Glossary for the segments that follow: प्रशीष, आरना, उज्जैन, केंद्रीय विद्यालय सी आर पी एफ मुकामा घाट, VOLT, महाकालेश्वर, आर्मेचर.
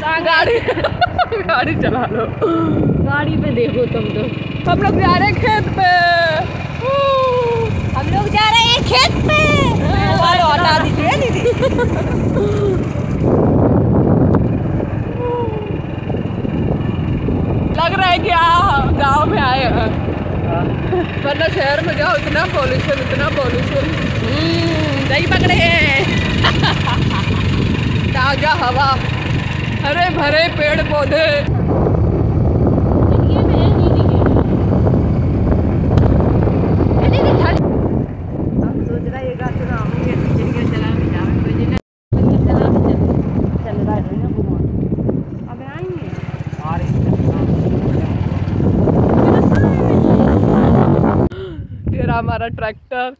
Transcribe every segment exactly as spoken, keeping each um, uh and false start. गाड़ी गाड़ी चला लो, गाड़ी पे देखो तुम तो। हम लोग जा रहे हैं खेत पे, हम लोग जा रहे हैं खेत पे। हटा दीजिए दीदी। लग रहा है कि आ गांव में आए हैं, वरना शहर में जाओ इतना पॉल्यूशन इतना पॉल्यूशन नहीं पकड़े हैं। ताजा हवा, हरे भरे पेड़ पौधे। ये हमारा ट्रैक्टर,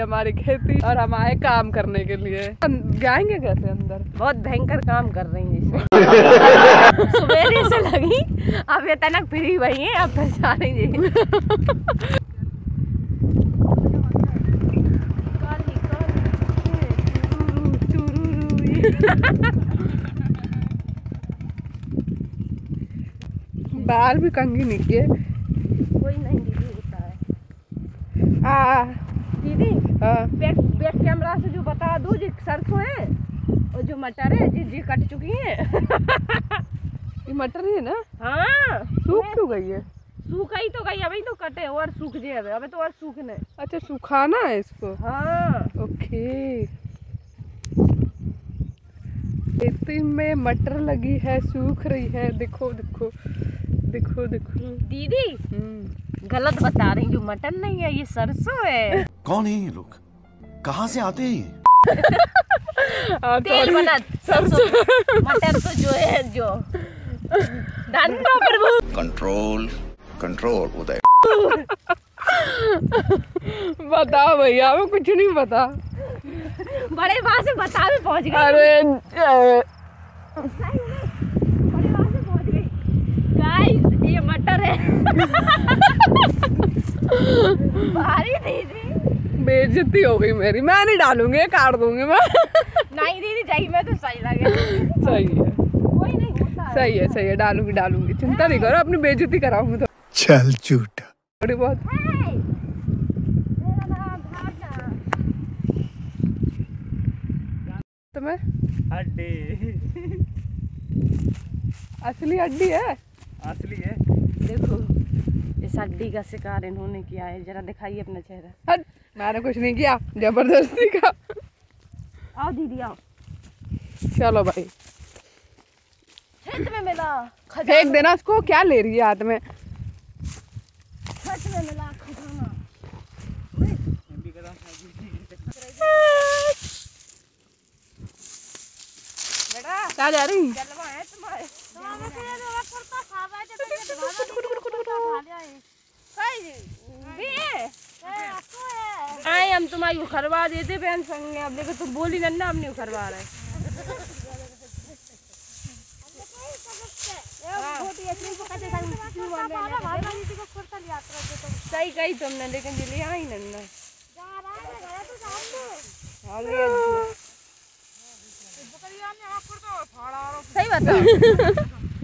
हमारी खेती, और हम आए काम करने के लिए। हम जाएंगे कैसे अंदर? बहुत भयंकर काम कर रही है। सुबह से लगी, अब ये तनक फ्री हुई है, अब पहचाने जी। बाल भी कंगी निकले, कोई नहीं होता है। आ दीदी बैक बैक कैमरा से जो बता दो, जो सरसों है और जो मटर है जी जी कट चुकी है। ये मटर है ना? हाँ, सूख तो गई है। सूख ही तो गई, अभी तो कटे और सूख जे, अभी अभी तो और सूखने। अच्छा, सुखाना है इसको? हाँ। ओके, खेती में मटर लगी है, सूख रही है। देखो देखो देखो देखो दीदी, गलत बता रही, जो मटर नहीं है ये सरसों है। कौन है ये लोग, कहाँ से आते हैं? तेल बना सरसों, मटर तो जो है जो दांतों पर कंट्रोल कंट्रोल होता है। बताओ भैया, मैं कुछ नहीं पता। बड़े बात से बता में पहुँच गए। अरे बड़े बात से पहुँच गई गाइस, ये मटर है। भारी दीदी, बेइज्जती हो गई मेरी। मैं नहीं डालूंगी, काट दूंगी मैं। नहीं दीदी चाहिए, मैं तो सही लगे। सही है, कोई नहीं होता। सही है सही है, डालूंगी डालूंगी, चिंता नहीं करो, अपनी बेइज्जती कराऊंगी तो। चल झूठ थोड़ी बहुत। तुम्हें हड्डी असली हड्डी है, असली है। देखो इस हड्डी का शिकार इन्होंने किया है। जरा दिखाइए अपना चेहरा। मैंने कुछ नहीं किया, जबरदस्ती का। आओ दीदी आओ, चलो भाई खेत में मिला। फेंक देना उसको, क्या ले रही है हाथ में? खेत में मिला खजाना। बेटा क्या जा रही जलवा है तुम्हारे। आए हम तुम्हारी उखरवा देते बहन संग। अब देखो तुम बोली नन्ना, हमने उखरवा रहे। सही कही तुमने, लेकिन जल्दी आई नन्ना। सही बताओ,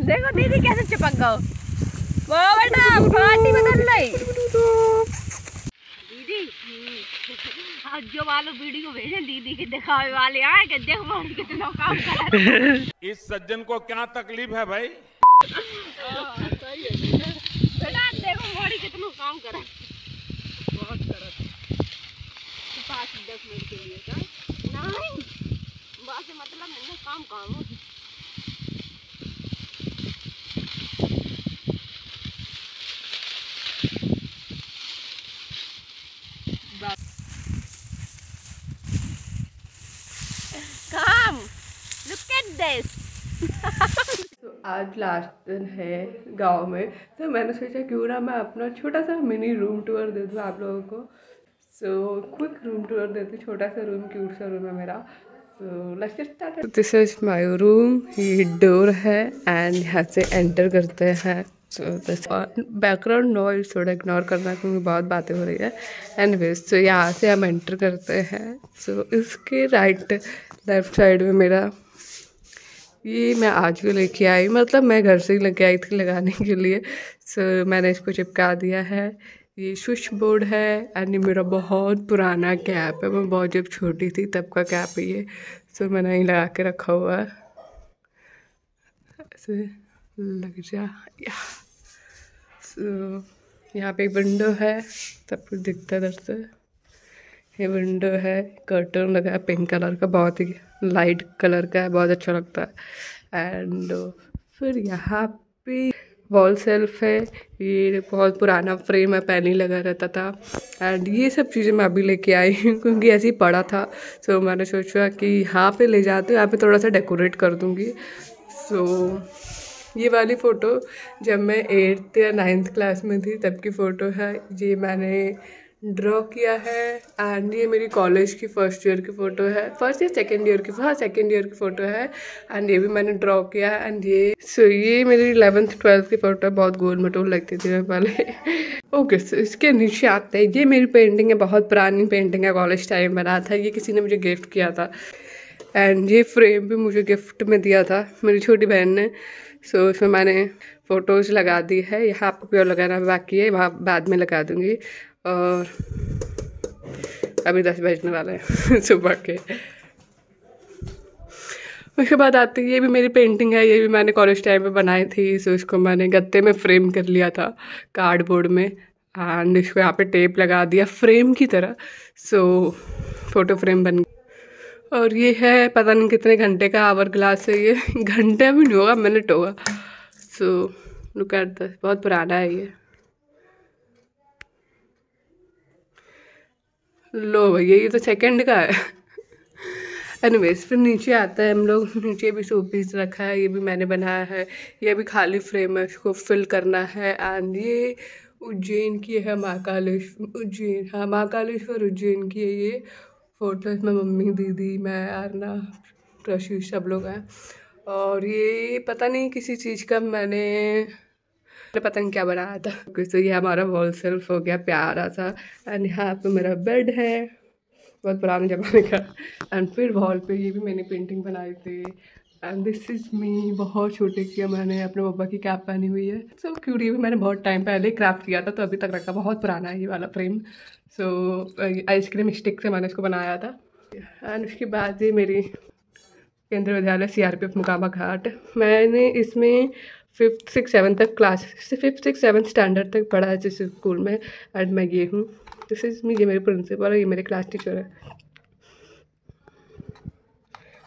देखो दीदी कैसे चिपक गए। वाह बेटा, पार्टी बदल रही। दीदी आज जो वालों वीडियो भेजे दीदी के दिखावे वाले आए कि देख मार कितना काम कर रहे हैं। इस सज्जन को क्या तकलीफ है भाई? सही है बेटा, देखो मोड़ी कितना काम कर रहा है, बहुत कर रहा है। पाँच दस मिनट के लिए का नहीं बात, मतलब मैंने काम काम हो। तो आज लास्ट दिन है गांव में, तो मैंने सोचा क्यों ना मैं अपना छोटा सा मिनी रूम टूर दे दूँ आप लोगों को। सो क्विक रूम टूर देती, छोटा सा रूम, क्यूट सा रूम है मेरा। So let's get started. This is my room, ये डोर है एंड यहाँ से एंटर करते हैं। बैकग्राउंड नॉइज थोड़ा इग्नोर करना क्योंकि बहुत बातें हो रही है। एनीवेज सो यहाँ से हम एंटर करते हैं। सो so, इसके राइट लेफ्ट साइड में मेरा ये मैं आज भी लेके आई, मतलब मैं घर से ही लेके आई थी लगाने के लिए। सो so, मैंने इसको चिपका दिया है। ये स्विच बोर्ड है एंड ये मेरा बहुत पुराना कैप है, मैं बहुत जब छोटी थी तब का कैप है ये। सो so, मैंने ही लगा के रखा हुआ है। ऐसे लग जा। सो so, यहाँ पे एक विंडो है, सब कुछ दिखता है उधर से। ये विंडो है, कर्टन लगा है पिंक कलर का, बहुत ही लाइट कलर का है, बहुत अच्छा लगता है। एंड फिर यहाँ पे वॉल सेल्फ है, ये बहुत पुराना फ्रेम है, पहले ही लगा रहता था। एंड ये सब चीज़ें मैं अभी लेके आई हूँ क्योंकि ऐसे ही पड़ा था। सो so, मैंने सोचा कि यहाँ पे ले जाते हो, यहाँ पे थोड़ा सा डेकोरेट कर दूँगी। सो so, ये वाली फ़ोटो जब मैं एट्थ या नाइन्थ क्लास में थी तब की फ़ोटो है, ये मैंने ड्रॉ किया है। एंड ये मेरी कॉलेज की फ़र्स्ट ईयर की फ़ोटो है, फर्स्ट या सेकेंड ईयर की, हाँ सेकेंड ईयर की फ़ोटो है। एंड ये भी मैंने ड्रॉ किया है। एंड ये सो so, ये मेरी इलेवेंथ ट्वेल्थ की फ़ोटो है, बहुत गोल मटोल लगती थी मैं पहले। ओके okay, so इसके नीचे आते हैं। ये मेरी पेंटिंग है, बहुत पुरानी पेंटिंग है, कॉलेज टाइम में बना था, ये किसी ने मुझे गिफ्ट किया था। एंड ये फ्रेम भी मुझे गिफ्ट में दिया था मेरी छोटी बहन ने। सो so, इसमें मैंने फ़ोटोज़ लगा दी है, यहाँ आपको प्योर लगाना बाकी है, वहाँ बाद में लगा दूँगी। और अभी दस बजने वाले हैं सुबह के। उसके बाद आती है, ये भी मेरी पेंटिंग है, ये भी मैंने कॉलेज टाइम पे बनाई थी। सो इसको मैंने गत्ते में फ्रेम कर लिया था कार्डबोर्ड में, एंड इसको यहाँ पे टेप लगा दिया फ्रेम की तरह। सो फ़ोटो फ्रेम बन गया। और ये है पता नहीं कितने घंटे का आवर ग्लास है, ये घंटे भी नहीं होगा, मिनट होगा। सो लुक एट दिस, बहुत पुराना है ये। लो भैया, ये तो सेकंड का है। एनीवेज फिर नीचे आता है हम लोग, नीचे भी शो पीस रखा है, ये भी मैंने बनाया है। ये भी खाली फ्रेम है, इसको फिल करना है। एंड ये उज्जैन की है, महाकालेश्वर उज्जैन, हाँ महाकालेश्वर उज्जैन की है ये फ़ोटो। इसमें मम्मी, दीदी, मैं, आरना, प्रशीष सब लोग हैं। और ये पता नहीं किसी चीज़ का मैंने पतंग क्या बनाया था। तो ये हमारा वॉल सेल्फ हो गया प्यारा सा। एंड यहाँ पे मेरा बेड है, बहुत पुराने जमाने का। एंड फिर वॉल पे ये भी मैंने पेंटिंग बनाई थी। एंड दिस इज़ मी, बहुत छोटे किया मैंने, अपने पापा की कैप पहनी हुई है। सो so, क्यूट, ये भी मैंने बहुत टाइम पहले क्राफ्ट किया था तो अभी तक रखा, बहुत पुराना है ये वाला frame. So so, ice cream stick से मैंने इसको बनाया था। एंड उसके बाद ये मेरी केंद्रीय विद्यालय सी आर पी एफ मुकामा घाट, मैंने इसमें फिफ्थ सिक्स सेवन्थ तक क्लास से फिफ्थ सिक्स सेवन्थ स्टैंडर्ड तक पढ़ा है जिस स्कूल में। एंड मैं ये हूँ, दिस इज मी, ये मेरे प्रिंसिपल है, ये मेरे क्लास टीचर है।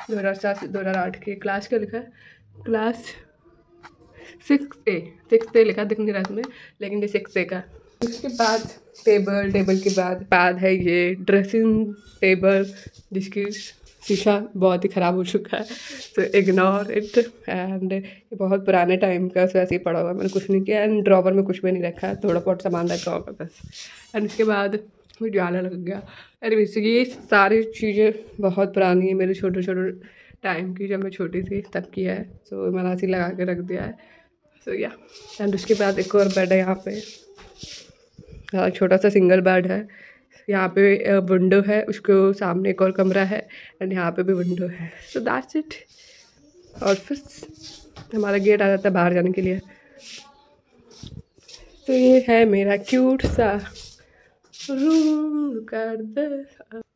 दो हज़ार सात से दो हज़ार आठ के क्लास का लिखा है, class six A six A लिखा दिख नहीं रहा इसमें, लेकिन ये सिक्स ए का। उसके बाद टेबल, टेबल के बाद बाद है ये ड्रेसिंग टेबल जिसकी शीशा बहुत ही ख़राब हो चुका है। So ignore it. एंड ये बहुत पुराने टाइम का, सो ऐसे ही पड़ा हुआ, मैंने कुछ नहीं किया। एंड ड्रॉवर में कुछ भी नहीं रखा, थोड़ा बहुत सामान रखा हुआ बस। एंड उसके बाद मुझे आला लग गया। अरे so, ये सारी चीज़ें बहुत पुरानी है, मेरे छोटे छोटे टाइम की, जब मैं छोटी थी तब की है। सो so, मैंने ऐसे लगा के रख दिया है। सो या एंड उसके बाद एक और बेड है यहाँ पे, छोटा सा सिंगल बेड है। यहाँ पे विंडो है, उसके सामने एक और कमरा है। एंड यहाँ पे भी विंडो है। So that's it. और फिर हमारा गेट आ जाता है बाहर जाने के लिए। तो ये है मेरा क्यूट सा रूम।